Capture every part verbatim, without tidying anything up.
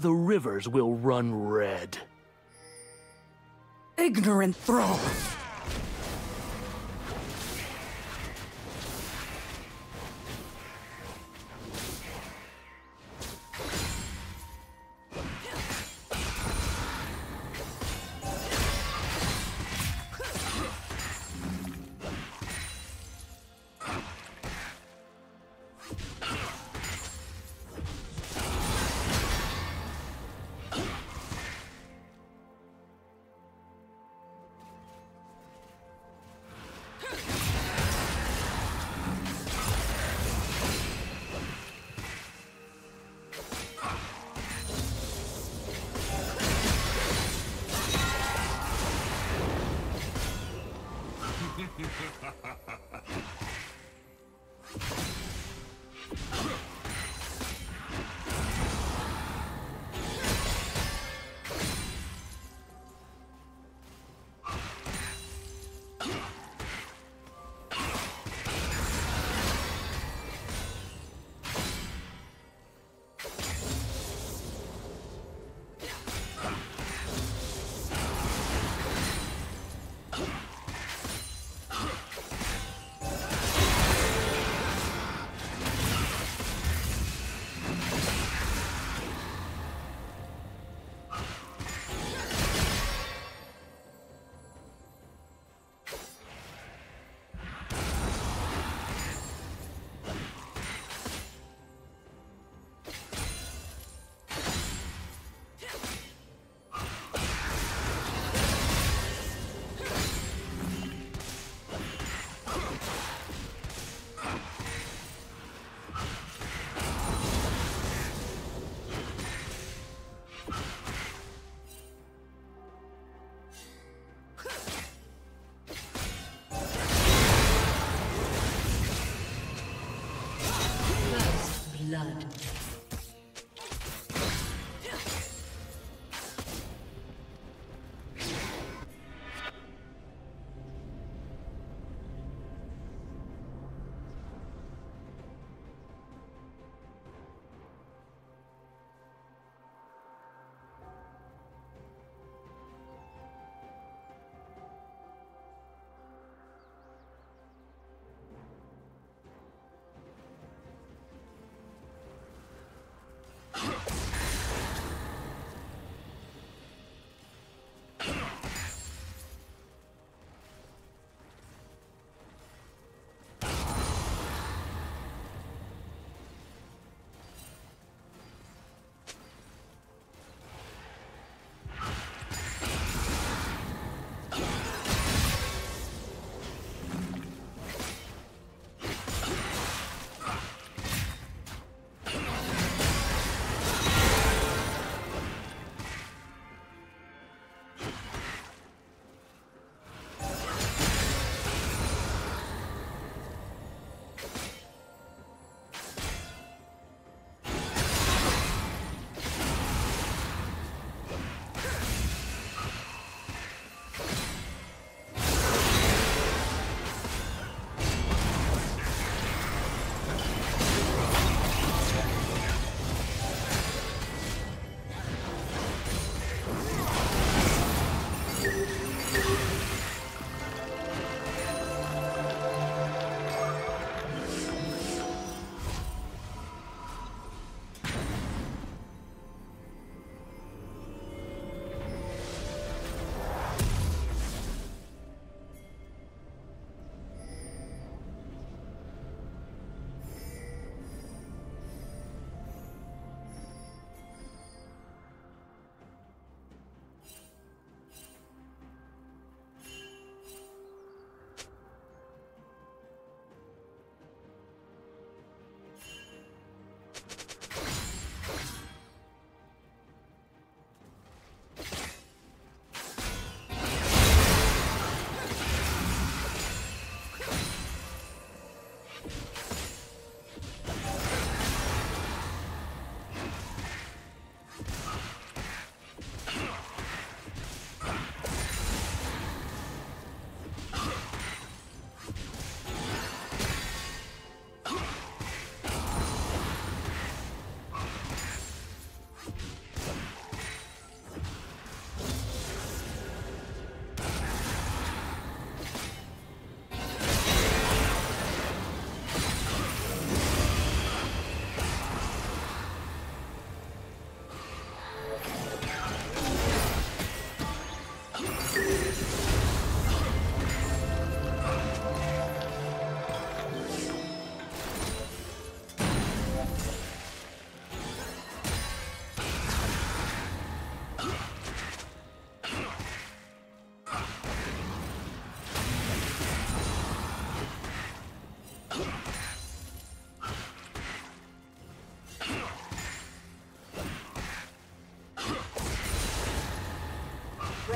the rivers will run red. Ignorant thrall!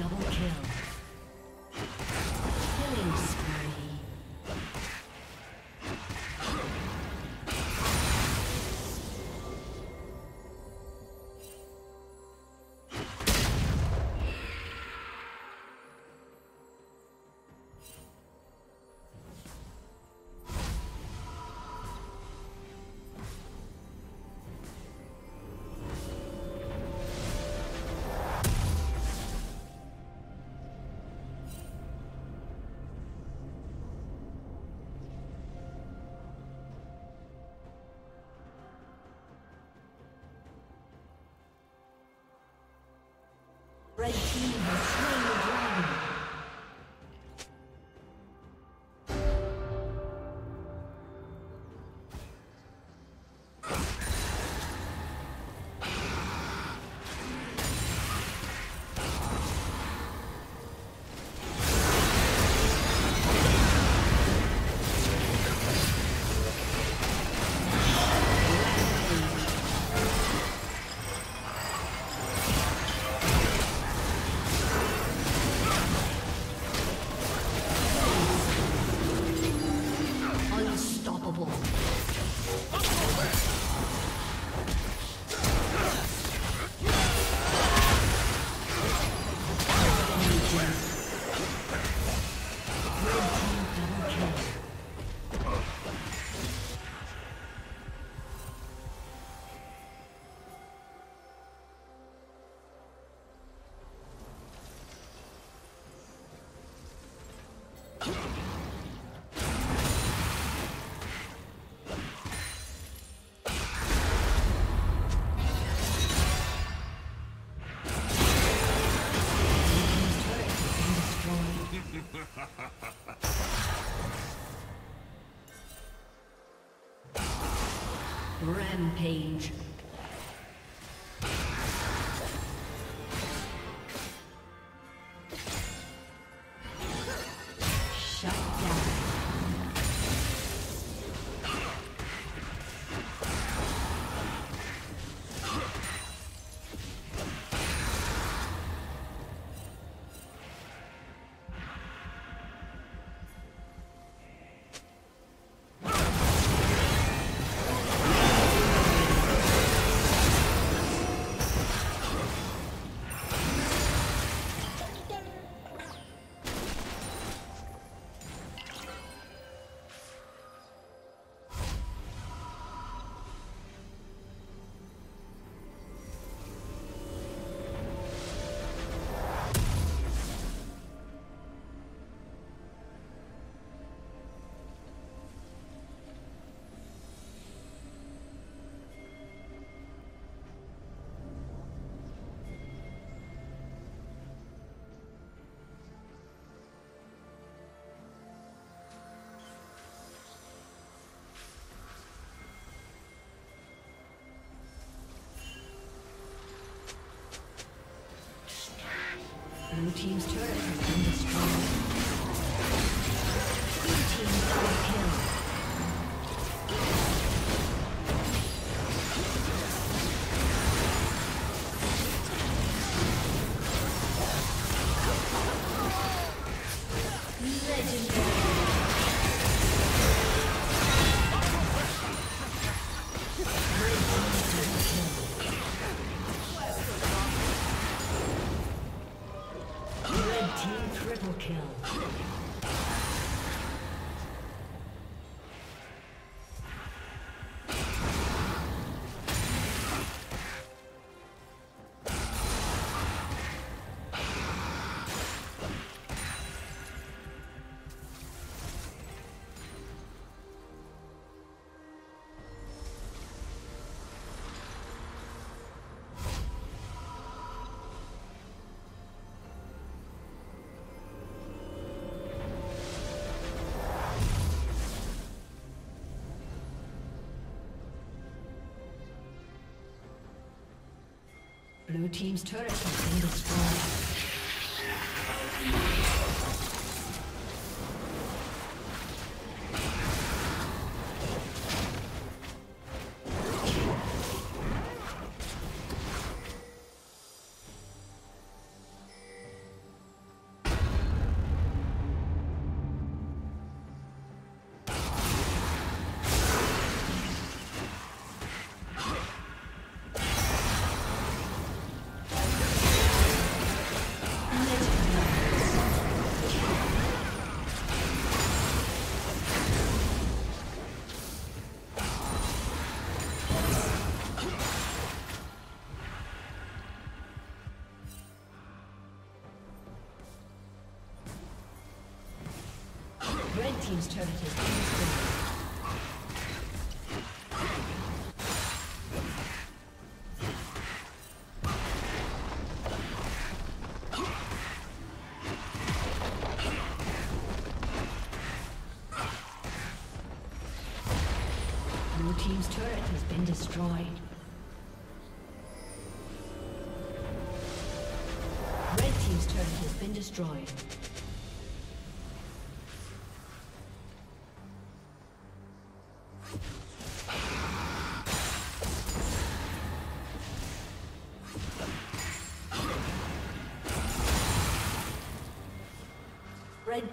Double kill. Red team has slain the dragon. Rampage. Blue team's turret has been destroyed. Blue team double kill. Legendary. Blue team's double kill. Team triple kill. Blue team's turret has been destroyed. team's turret has been destroyed. Blue team's turret has been destroyed. Red team's turret has been destroyed. Red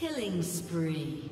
Killing spree.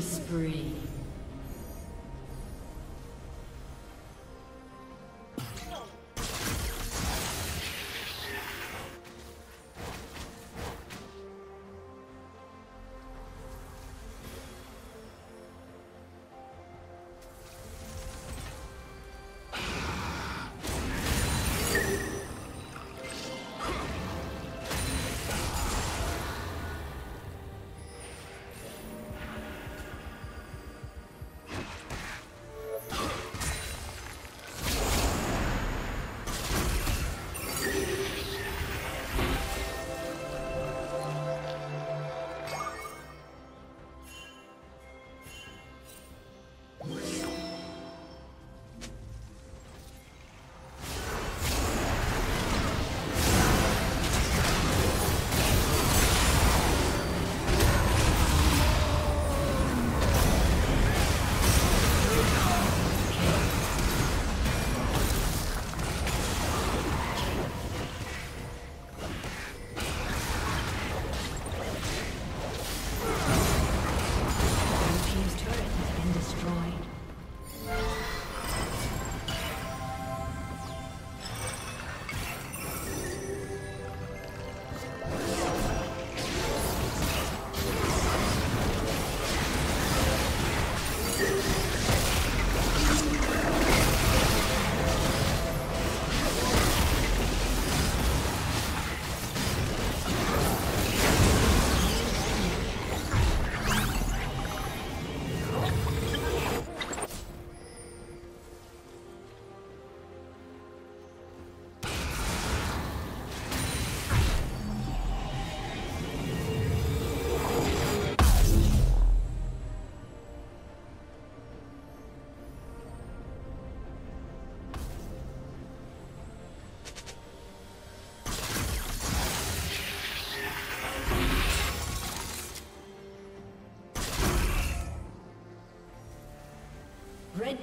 Spree. Red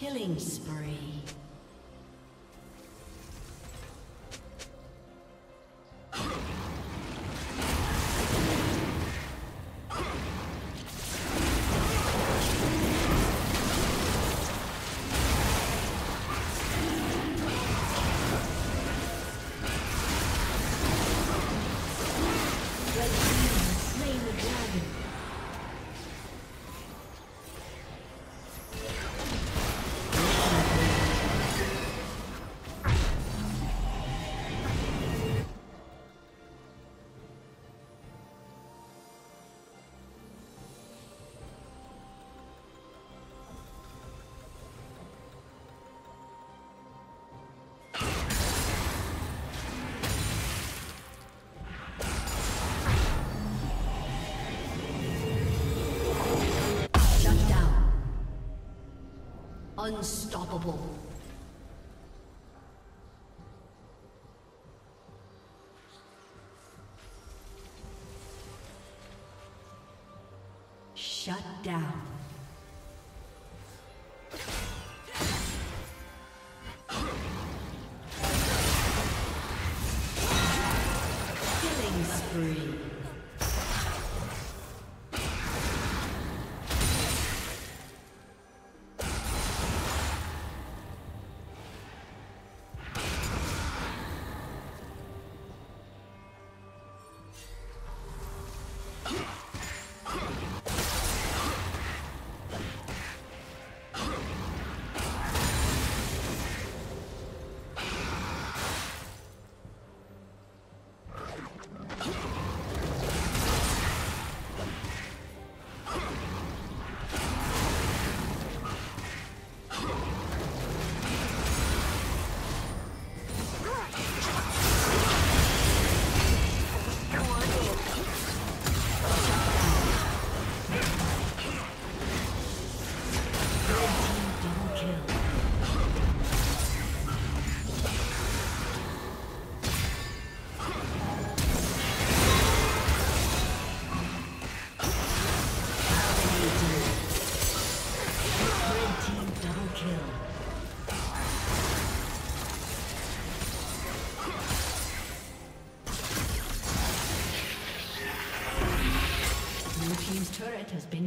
Killing spree. Unstoppable. Shut down. Killing spree. Has been